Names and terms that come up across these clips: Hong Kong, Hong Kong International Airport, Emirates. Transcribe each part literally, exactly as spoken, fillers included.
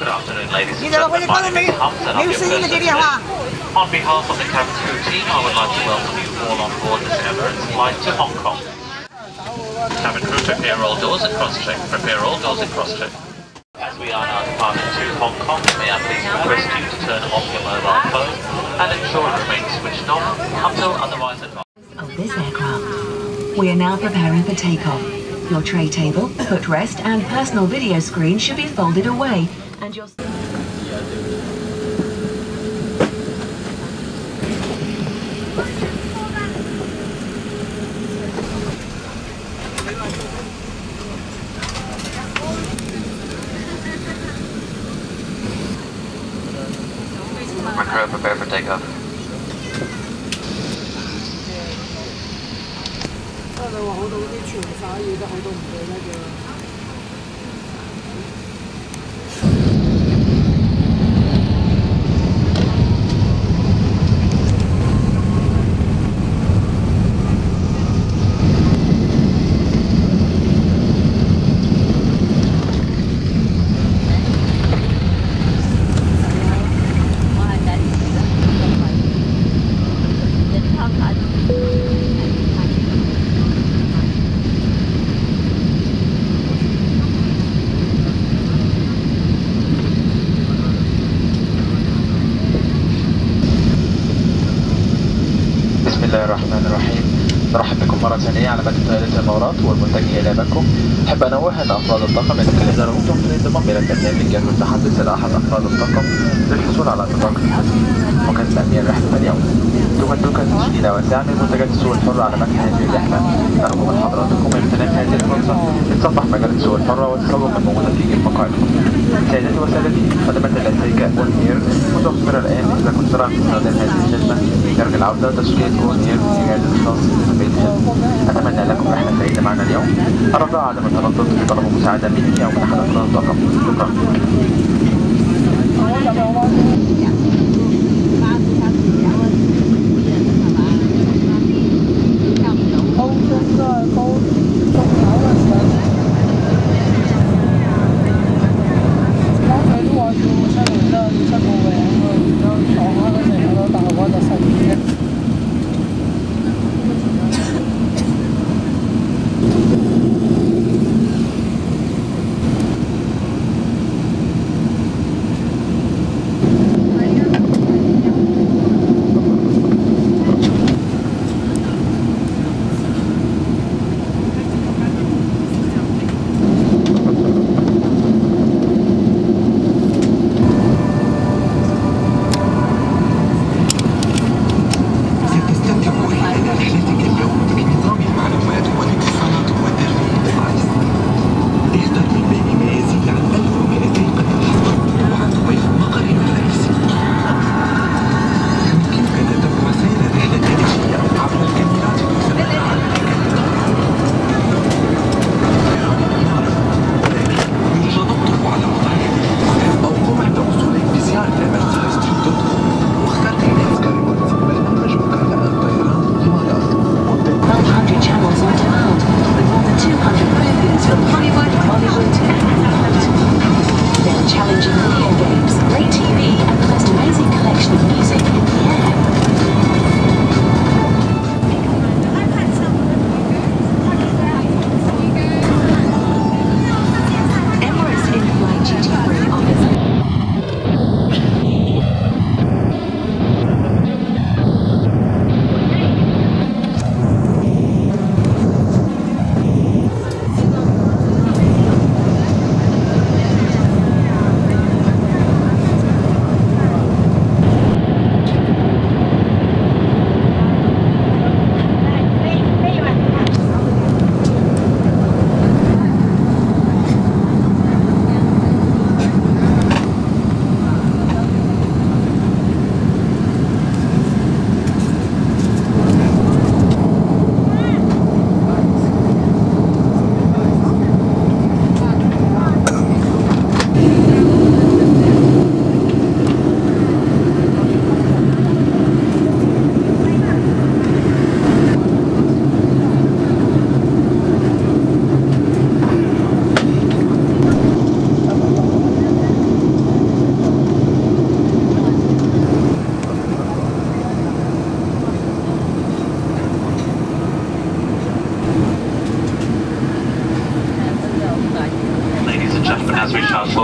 Good afternoon, ladies and gentlemen. My name is Hamza, and I'm your first assistant. On behalf of the cabin crew team, I would like to welcome you all on board this Emirates flight to Hong Kong. Cabin crew, prepare all doors and cross-check. Prepare all doors and cross-check. As we are now departing to Hong Kong, may I please request you to turn off your mobile phone and ensure it remains switched on until otherwise advised. Of this aircraft, we are now preparing for takeoff. Your tray table, footrest, and personal video screen should be folded away, and your... My crew, prepare for takeoff. بسم الله الرحمن الرحيم. نرحب بكم مرة ثانية على مكتب عائلة الإمارات والمتجه إلى بنكم. أحب أن أوجه لأفراد الطاقم الذين اختارتم للانضمام إلى البرنامج المتحدث إلى أحد أفراد الطاقم للحصول على بطاقة الحجز وقد تأمين رحلة اليوم. يمكنك تسجيل وسعر منتجات السوق الحرة على مكتب هذه الرحلة. نرجو من حضراتكم امتلاك هذه الفرصة لتصبح مجال السوق الحرة والتسوق الموجودة في المقال. سيداتي وسادتي، خدمات الأسيكة والنير متوفرة الآن. إذا كنت ترغب في استخدام هذه الخدمة يرجى العودة تسجيل والنير في جهاز الخاص بتلبيتها. أتمنى لكم رحلة سعيدة معنا اليوم. الرجاء عدم التردد في طلب مساعدة مني أو من أحد أفراد الطاقم. شكرا.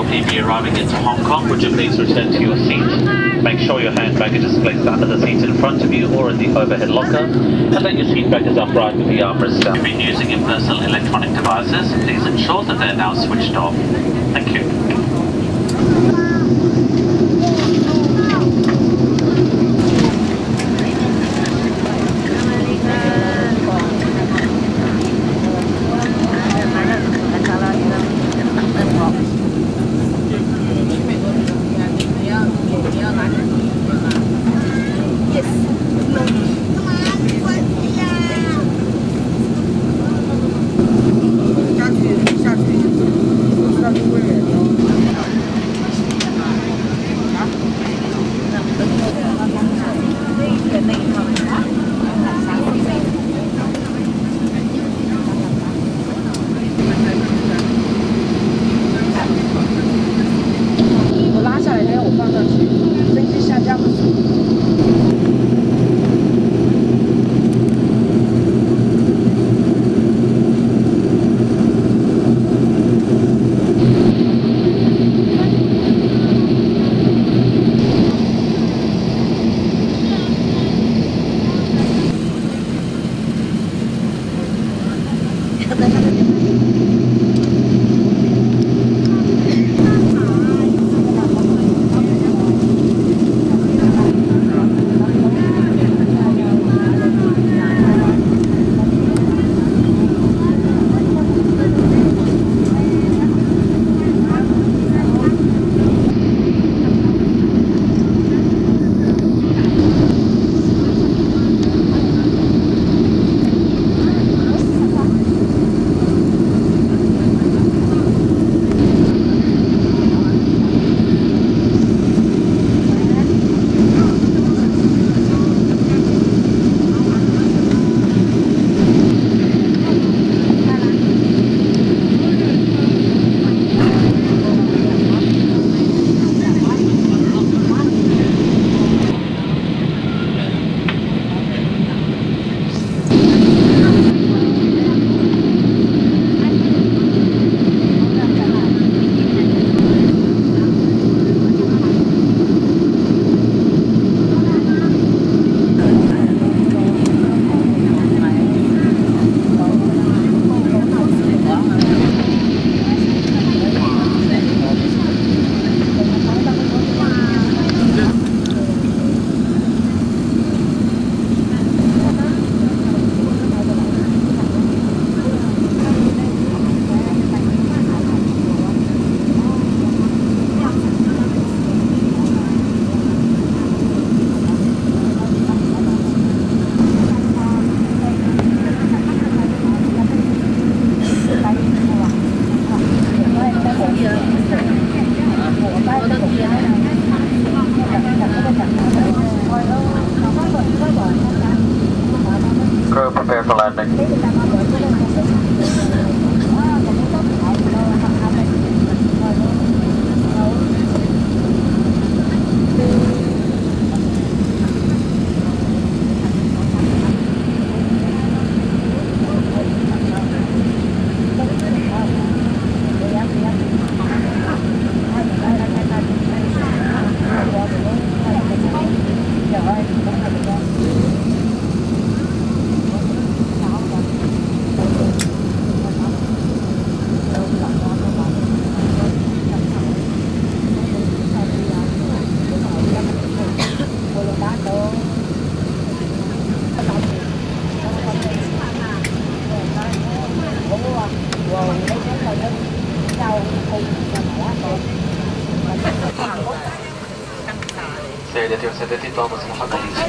will be arriving into Hong Kong. Would you please return to your seat? Make sure your hand baggage is placed under the seat in front of you or in the overhead locker, and that your seat bag is upright with the armrest down. If you've been using your personal electronic devices, please ensure that they're now switched off. Thank you. Crew, prepare for landing. Ladies and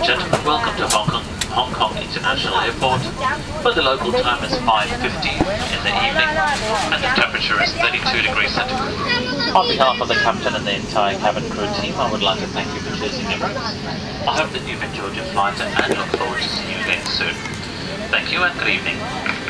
gentlemen, welcome to Hong Kong, Hong Kong International Airport, where the local time is five fifty in the evening and the temperature is thirty-two degrees centigrade. On behalf of the captain and the entire cabin crew team, I would like to thank you for choosing Emirates. I hope that you've enjoyed your flight and look forward to seeing you again soon. Thank you and good evening.